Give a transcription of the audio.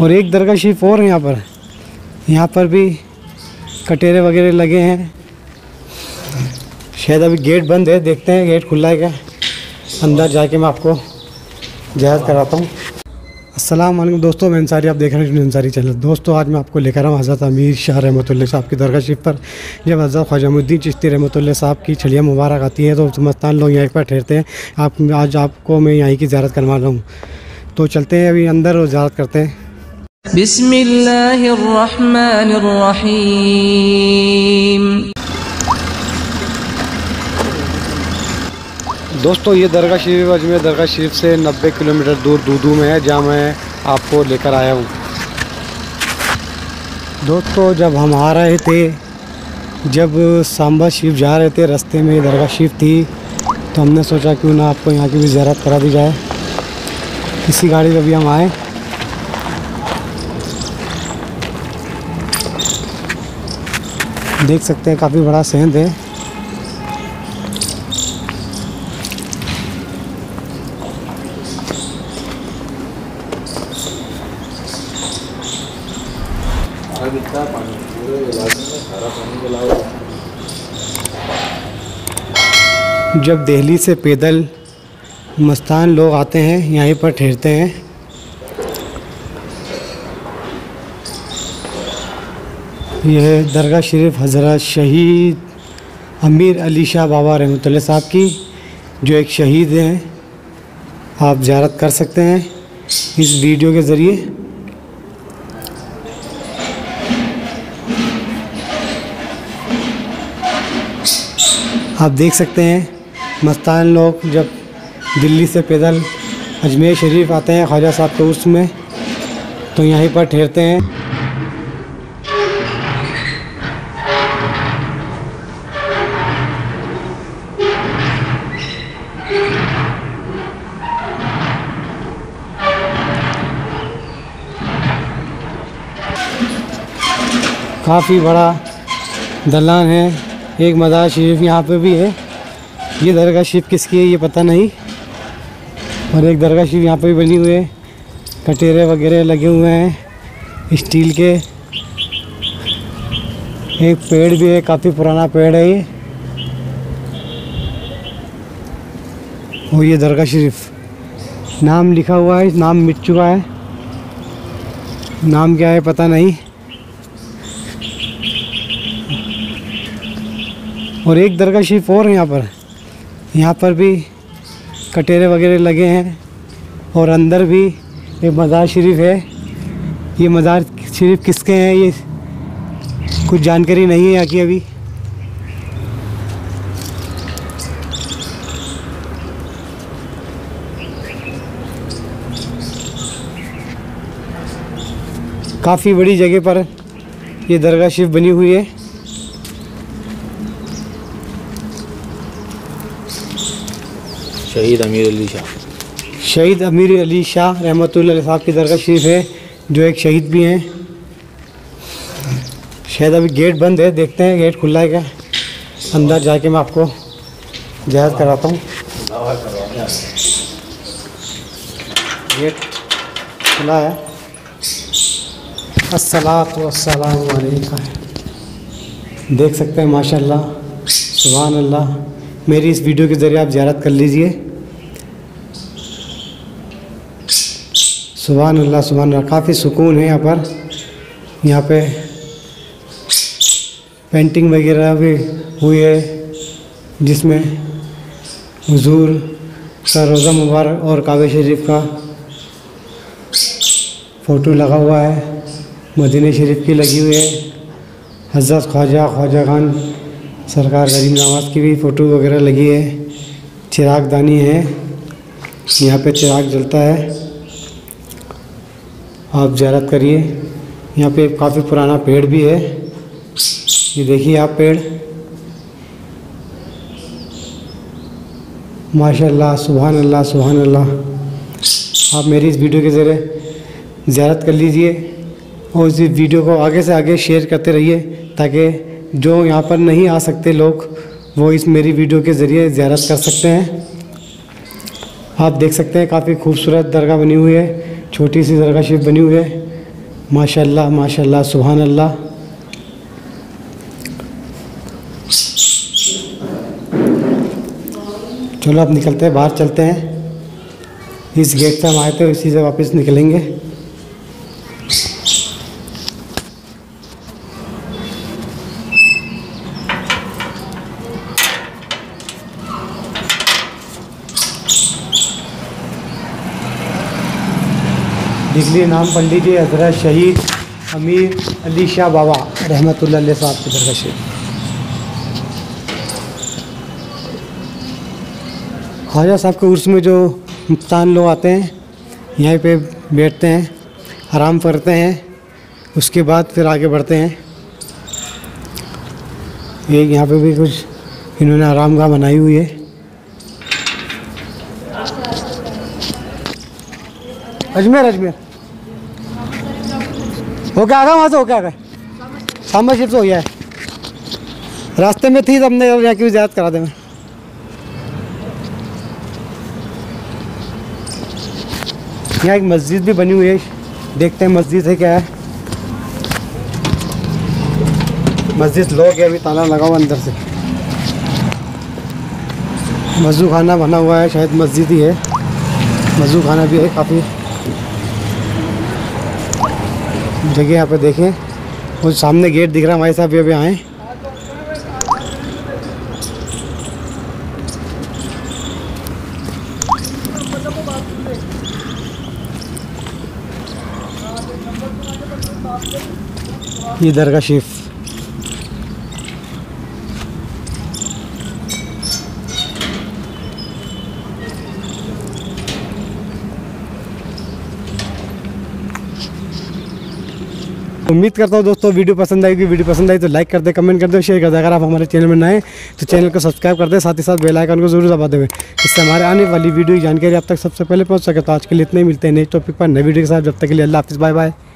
और एक दरगाह शरीफ और यहाँ पर भी कटेरे वगैरह लगे हैं। शायद अभी गेट बंद है, देखते हैं गेट खुला है क्या। अंदर जाके मैं आपको ज़ियारत कराता हूँ। अस्सलाम वालेकुम दोस्तों, मैं अंसारी, आप देख रहे हैं अंसारी चैनल। दोस्तों आज मैं आपको लेकर आऊँ हज़रत अमीर शाह रहमतुल्लाह साहब की दरगाह शरीफ पर। जब हज़रत ख्वाजा मुइनुद्दीन चिश्ती रहमतुल्लाह साहब की छड़ियाँ मुबारक आती हैं तो मस्तान लोग यहीं पर ठहरते हैं। आप आज आपको मैं यहीं की ज़ियारत करवा रहा हूँ, तो चलते हैं अभी अंदर और ज़ियारत करते हैं। बिस्मिल्लाहिर्रहमानिर्रहीम। दोस्तों ये दरगाह शरीफ अजमेर दरगाह शरीफ से 90 किलोमीटर दूर दूदू में है, जहाँ मैं आपको लेकर आया हूँ। दोस्तों जब हम आ रहे थे, जब सांबा शरीफ जा रहे थे, रास्ते में दरगाह शरीफ थी तो हमने सोचा क्यों ना आपको यहाँ की भी ज़ियारत करा दी जाए। इसी गाड़ी में भी हम आए। देख सकते हैं काफ़ी बड़ा सेंध है। जब दिल्ली से पैदल मस्तान लोग आते हैं यहीं पर ठहरते हैं। यह दरगाह शरीफ हज़रत शहीद अमीर अली शाह बाबा रहमतुल्लाह साहब की, जो एक शहीद हैं, आप ज़ियारत कर सकते हैं इस वीडियो के ज़रिए। आप देख सकते हैं मस्तान लोग जब दिल्ली से पैदल अजमेर शरीफ आते हैं ख्वाजा साहब के उर्स में तो यहीं पर ठहरते हैं। काफ़ी बड़ा दलान है, एक मज़ार शरीफ यहाँ पे भी है। ये दरगाह शरीफ किसकी है ये पता नहीं। और एक दरगाह शरीफ यहाँ पे भी बनी हुई है, कटेरे वगैरह लगे हुए हैं स्टील के। एक पेड़ भी है, काफ़ी पुराना पेड़ है ये। और ये दरगाह शरीफ नाम लिखा हुआ है, नाम मिट चुका है, नाम क्या है पता नहीं। और एक दरगाह शरीफ और यहाँ पर भी कटेरे वगैरह लगे हैं। और अंदर भी एक मज़ार शरीफ है। ये मज़ार शरीफ किसके हैं ये कुछ जानकारी नहीं है यहाँ की अभी। काफ़ी बड़ी जगह पर ये दरगाह शरीफ बनी हुई है। शहीद अमीर अली शाह रहमतुल्लाह साहब की दरगाह शरीफ है, जो एक शहीद भी हैं। शायद अभी गेट बंद है, देखते हैं गेट खुला है क्या। अंदर जाके मैं आपको ज़ियारत कराता हूँ। गेट खुला है। अस्सलातु वस्सलामु अलैका। देख सकते हैं माशाल्लाह, सुभान अल्लाह। मेरी इस वीडियो के ज़रिए आप ज़ियारत कर लीजिए। सुभान अल्लाह सुभान अल्लाह, काफ़ी सुकून है यहाँ पर। यहाँ पे पेंटिंग वगैरह भी हुई है जिसमें हुजूर का रोज़ा मुबारक और काबे शरीफ का फ़ोटो लगा हुआ है, मदीने शरीफ की लगी हुई है, हज़रत ख्वाजा खान सरकार गरीब नवाज़ की भी फ़ोटो वगैरह लगी है। चिरागदानी है, यहाँ पे चिराग जलता है। आप ज़ियारत करिए। यहाँ पे काफ़ी पुराना पेड़ भी है, ये देखिए आप पेड़। माशाल्लाह सुभान अल्लाह सुभान अल्लाह। आप मेरी इस वीडियो के ज़रिए ज़ियारत कर लीजिए और इस वीडियो को आगे से आगे शेयर करते रहिए, ताकि जो यहाँ पर नहीं आ सकते लोग वो इस मेरी वीडियो के ज़रिए ज़ियारत कर सकते हैं। आप देख सकते हैं काफ़ी खूबसूरत दरगाह बनी हुई है, छोटी सी दरगाह शरीफ बनी हुई है। माशाल्लाह माशाल्लाह सुभानअल्लाह। चलो अब निकलते हैं, बाहर चलते हैं। इस गेट से हम आए थे, इसी से वापस निकलेंगे। इसलिए नाम पढ़ लीजिए हज़रत शहीद अमीर अली शाह बाबा रहमतुल्लाह अलैह साहब की दरगाह शरीफ। ख्वाजा साहब के उर्स में जो मुफ्तान लोग आते हैं, यहीं पे बैठते हैं, आराम करते हैं, उसके बाद फिर आगे बढ़ते हैं। ये यहाँ पे भी कुछ इन्होंने आराम गाह बनाई हुई है। अजमेर अजमेर होके आ गए, वहाँ से होके आ गए, सांबा शिफ्ट हो गया है। रास्ते में थी तो हमने जाके भी याद करा दे। मैं यहाँ एक मस्जिद भी बनी हुई है, देखते हैं मस्जिद है क्या है। मस्जिद लोग है, अभी ताला लगा हुआ अंदर से, वज़ू खाना बना हुआ है, शायद मस्जिद ही है, वज़ू खाना भी है। काफ़ी जगह यहाँ पे देखें, वो सामने गेट दिख रहा है हमारे साहब, ये अभी आए। ये दरगाह शरीफ उम्मीद करता हूँ दोस्तों वीडियो पसंद आएगी। वीडियो पसंद आई तो लाइक कर दे, कमेंट कर दे, शेयर कर दे। अगर आप हमारे चैनल में नए तो चैनल को सब्सक्राइब कर दे, साथ ही साथ बेल आइकन को जरूर दबा दें, इससे हमारे आने वाली वीडियो की जानकारी आप तक सबसे पहले पहुँच सके। तो आज के लिए इतना ही, मिलते हैं नए टॉपिक पर नए वीडियो के साथ। जब तक के लिए अल्लाह हाफिज़, बाय बाय।